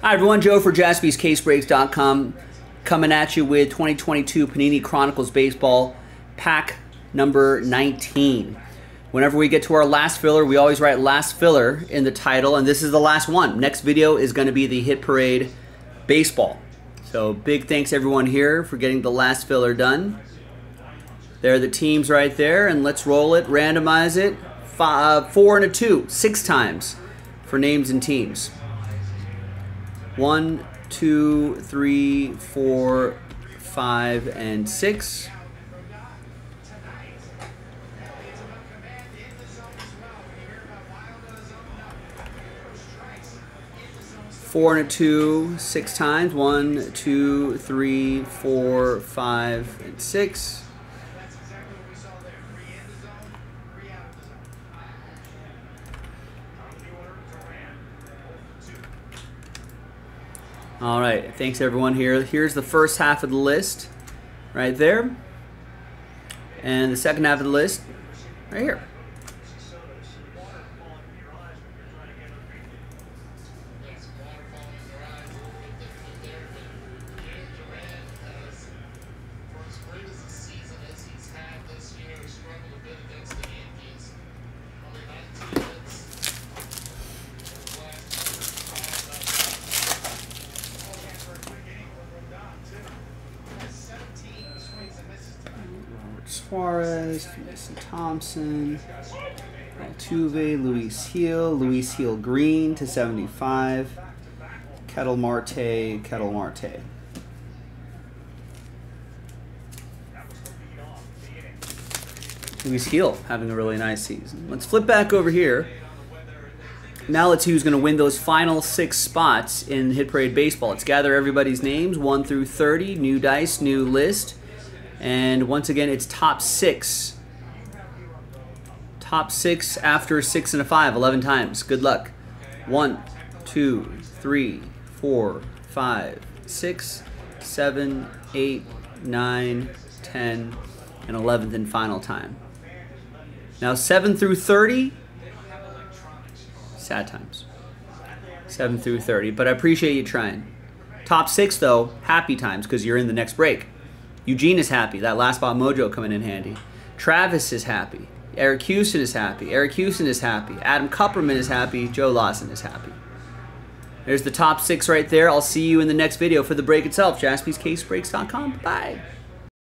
Hi everyone, Joe for JaspysCaseBreaks.com coming at you with 2022 Panini Chronicles Baseball pack number 19. Whenever we get to our last filler, we always write last filler in the title, and this is the last one. Next video is going to be the Hit Parade Baseball. So big thanks everyone here for getting the last filler done. There are the teams right there, and let's roll it, randomize it. 4 and a 2, 6 times for names and teams. 1, 2, 3, 4, 5, and 6. Four and a two, 6 times. 1, 2, 3, 4, 5, and 6. 2. All right, thanks everyone here. Here's the first half of the list right there. And the second half of the list right here. Suarez, Mason Thompson, Altuve, Luis Heel Green /75, Kettle Marte. Luis Heel having a really nice season. Let's flip back over here. Now let's see who's going to win those final 6 spots in Hit Parade Baseball. Let's gather everybody's names, 1 through 30, new dice, new list. And once again, it's top 6. Top 6 after 6 and a 5, 11 times. Good luck. 1, 2, 3, 4, 5, 6, 7, 8, 9, 10, and 11th and final time. Now 7 through 30, sad times. 7 through 30, but I appreciate you trying. Top 6 though, happy times because you're in the next break. Eugene is happy. That last spot mojo coming in handy. Travis is happy. Eric Hewson is happy. Eric Hewson is happy. Adam Kupperman is happy. Joe Lawson is happy. There's the top 6 right there. I'll see you in the next video for the break itself. JaspysCaseBreaks.com. Bye.